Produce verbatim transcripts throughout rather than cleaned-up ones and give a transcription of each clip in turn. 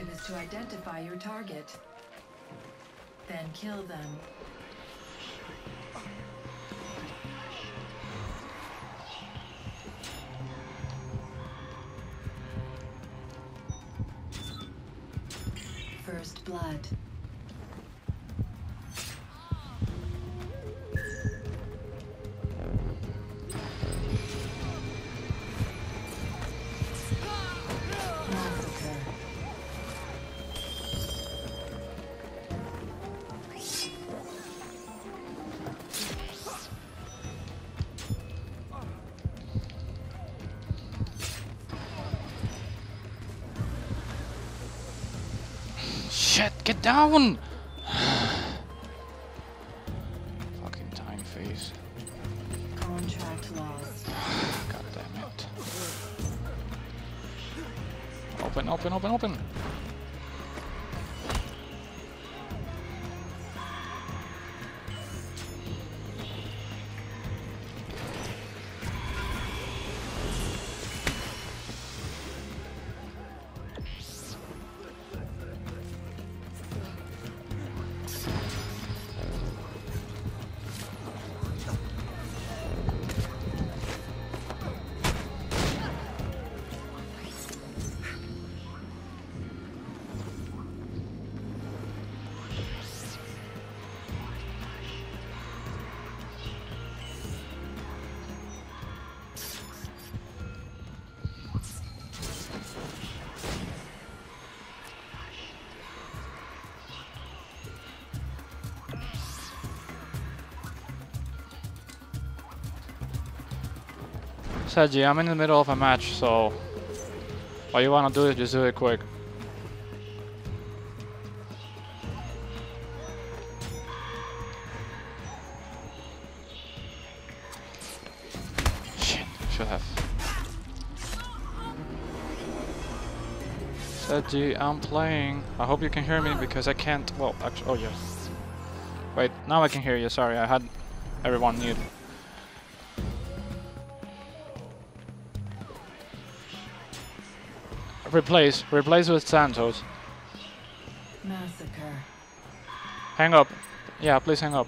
objective is to identify your target. Then kill them. First blood. Get down! Fucking time phase. Contract lost. God damn it. Open, open, open, open! Saji, I'm in the middle of a match, so what you wanna do is just do it quick. Shit, should have. Saji, I'm playing. I hope you can hear me because I can't. Well, actually, oh yes. Wait, now I can hear you. Sorry, I had everyone muted. Replace. Replace with Santos. Massacre. Hang up. Yeah, please hang up.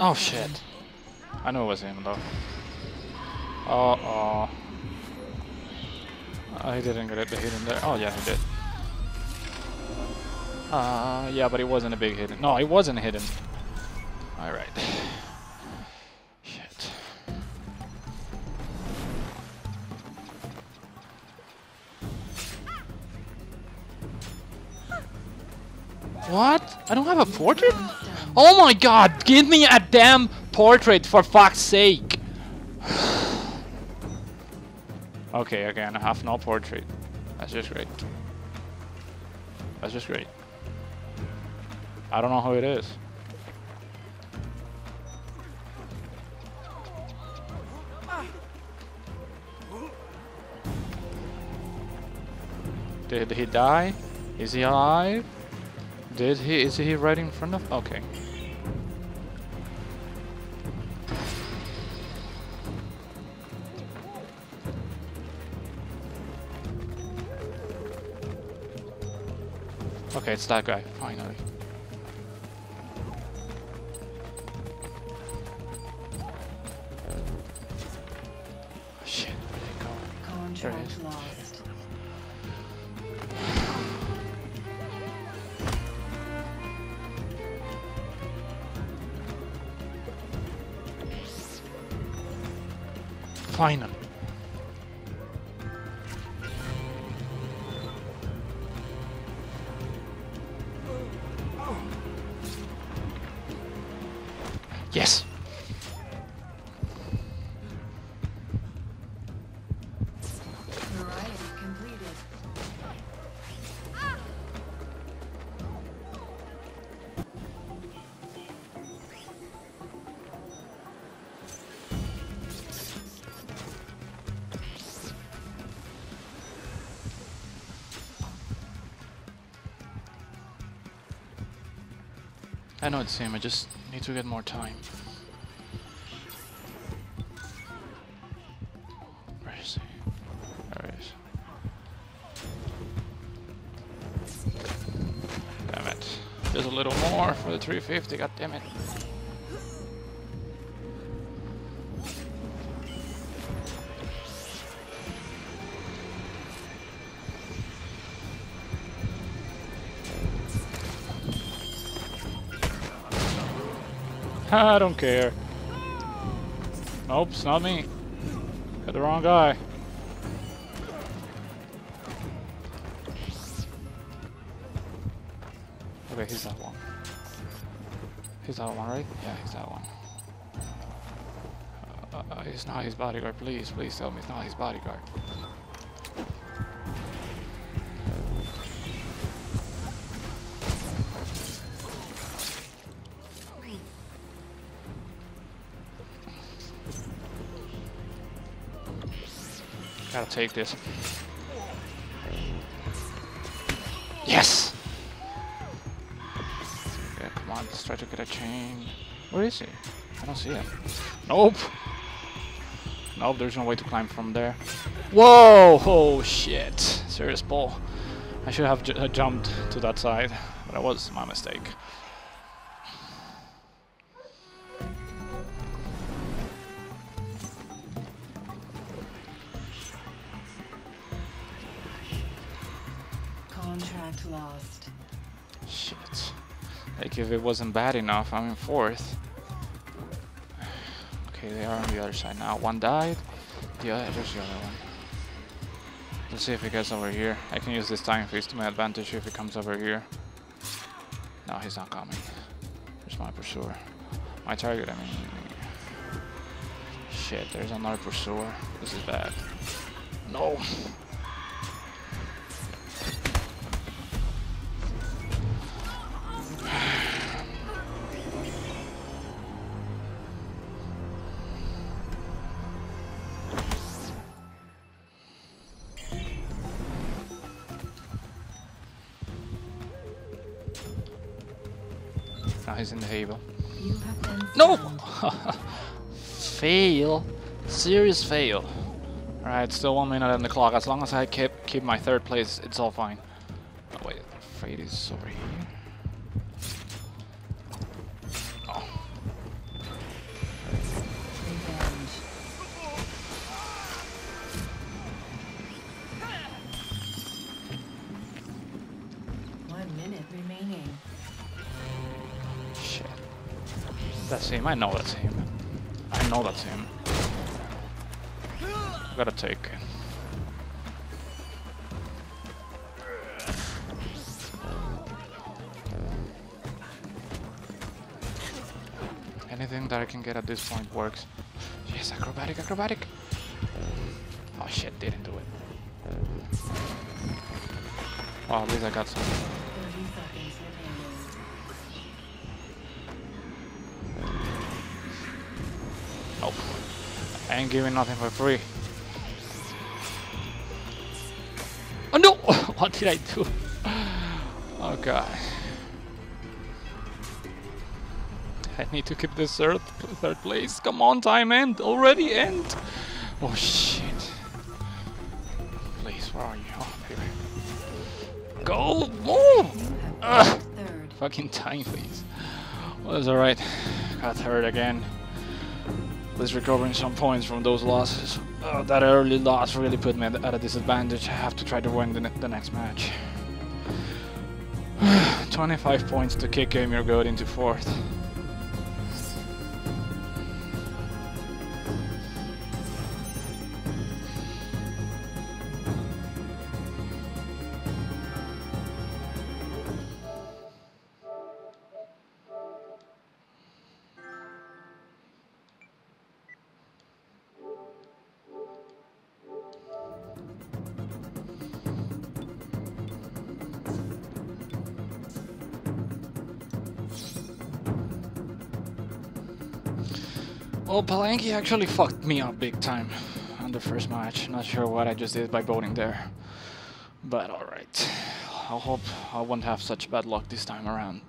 Oh shit. I knew it was him though. Uh oh. Uh, he didn't get a big hit in there. Oh yeah, he did. Uh, yeah, but it wasn't a big hit. No, it wasn't hidden. Alright. Shit. What? I don't have a portrait? Oh my god, give me a damn portrait for fuck's sake! Okay, again, I have no portrait. That's just great. That's just great. I don't know who it is. Did he die? Is he alive? Did he? Is he right in front of? Okay. Okay, it's that guy, finally. Oh, shit, where did it go? There it is. Lost. Finally. Yes. Variety completed. I know it's him, I just need to get more time. Where is he? There he is. Damn it. Just a little more for the three fifty, god damn it. I don't care. Nope, it's not me. Got the wrong guy. Okay, he's that one. He's that one, right? Yeah, he's that one. Uh, uh, it's not his bodyguard. Please, please tell me it's not his bodyguard. Gotta take this. Yes! Yeah, come on, let's try to get a chain. Where is he? I don't see him. Nope! Nope, there's no way to climb from there. Whoa! Oh shit. Serious ball. I should have j jumped to that side, but that was my mistake. Contract lost. Shit. Like if it wasn't bad enough, I'm in fourth. Okay, they are on the other side now. One died. The other, there's the other one. Let's see if he gets over here. I can use this time phase to my advantage if he comes over here. No, he's not coming. There's my pursuer. My target, I mean. Shit, there's another pursuer. This is bad. No! He's in the table. No! Fail. Serious fail. Alright, still one minute on the clock. As long as I keep keep my third place, it's all fine. Oh wait, Fade is over here. Oh. One minute remaining. That's him, I know that's him. I know that's him. Gotta take. Anything that I can get at this point works. Yes, acrobatic, acrobatic! Oh shit, didn't do it. Oh, at least I got something. Nope. I ain't giving nothing for free. Oh no! What did I do? Oh god. I need to keep this third, third place. Come on, time end. Already end. Oh shit. Please, where are you? Oh, baby. Go! Move! Ugh. Third. Fucking time, please. Well, that's alright. Got hurt again. At least recovering some points from those losses. Oh, that early loss really put me at a disadvantage. I have to try to win the, ne the next match. twenty-five points to kick Gamer Goat into fourth. Well, Palenki actually fucked me up big time on the first match. Not sure what I just did by voting there. But alright. I hope I won't have such bad luck this time around.